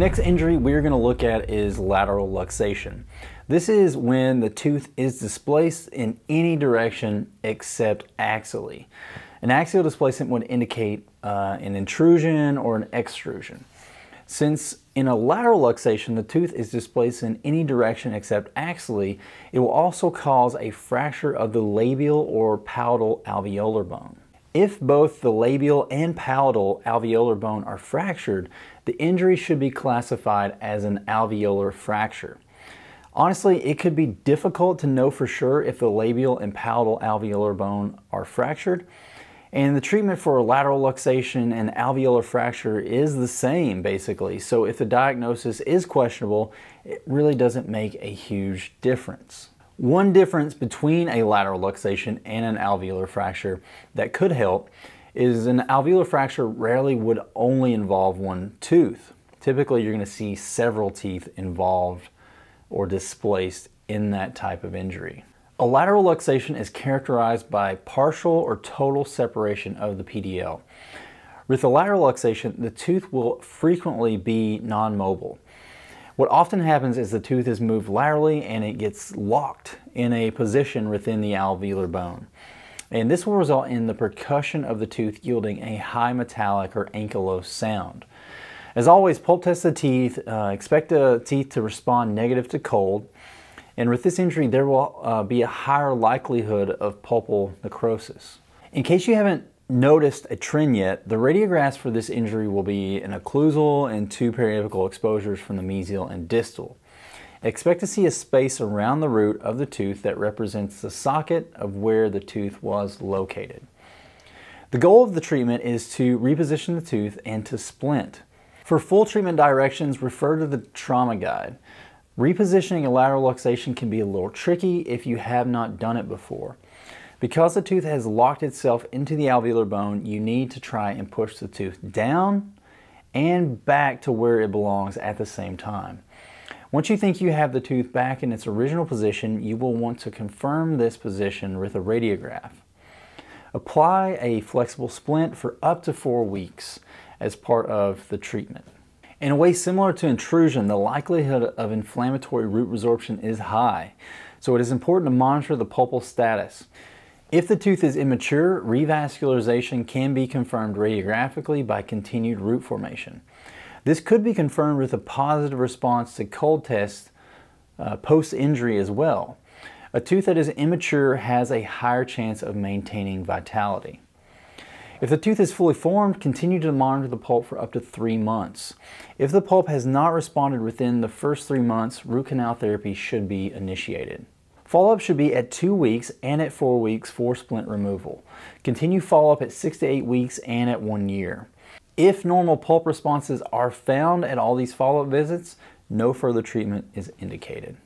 next injury we're going to look at is lateral luxation. This is when the tooth is displaced in any direction except axially. An axial displacement would indicate an intrusion or an extrusion. Since in a lateral luxation, the tooth is displaced in any direction except axially, it will also cause a fracture of the labial or palatal alveolar bone. If both the labial and palatal alveolar bone are fractured, the injury should be classified as an alveolar fracture. Honestly, it could be difficult to know for sure if the labial and palatal alveolar bone are fractured. And the treatment for lateral luxation and alveolar fracture is the same, basically. So if the diagnosis is questionable, it really doesn't make a huge difference. One difference between a lateral luxation and an alveolar fracture that could help is an alveolar fracture rarely would only involve one tooth. Typically, you're going to see several teeth involved or displaced in that type of injury. A lateral luxation is characterized by partial or total separation of the PDL. With a lateral luxation, the tooth will frequently be non-mobile. What often happens is the tooth is moved laterally and it gets locked in a position within the alveolar bone. And this will result in the percussion of the tooth yielding a high metallic or ankylosed sound. As always, pulp test the teeth, expect the teeth to respond negative to cold. And with this injury, there will be a higher likelihood of pulpal necrosis. In case you haven't noticed a trend yet, the radiographs for this injury will be an occlusal and two periapical exposures from the mesial and distal. Expect to see a space around the root of the tooth that represents the socket of where the tooth was located. The goal of the treatment is to reposition the tooth and to splint. For full treatment directions, refer to the trauma guide. Repositioning a lateral luxation can be a little tricky if you have not done it before. Because the tooth has locked itself into the alveolar bone, you need to try and push the tooth down and back to where it belongs at the same time. Once you think you have the tooth back in its original position, you will want to confirm this position with a radiograph. Apply a flexible splint for up to 4 weeks as part of the treatment. In a way similar to intrusion, the likelihood of inflammatory root resorption is high, so it is important to monitor the pulpal status. If the tooth is immature, revascularization can be confirmed radiographically by continued root formation. This could be confirmed with a positive response to cold tests post-injury as well. A tooth that is immature has a higher chance of maintaining vitality. If the tooth is fully formed, continue to monitor the pulp for up to 3 months. If the pulp has not responded within the first 3 months, root canal therapy should be initiated. Follow-up should be at 2 weeks and at 4 weeks for splint removal. Continue follow-up at 6 to 8 weeks and at 1 year. If normal pulp responses are found at all these follow-up visits, no further treatment is indicated.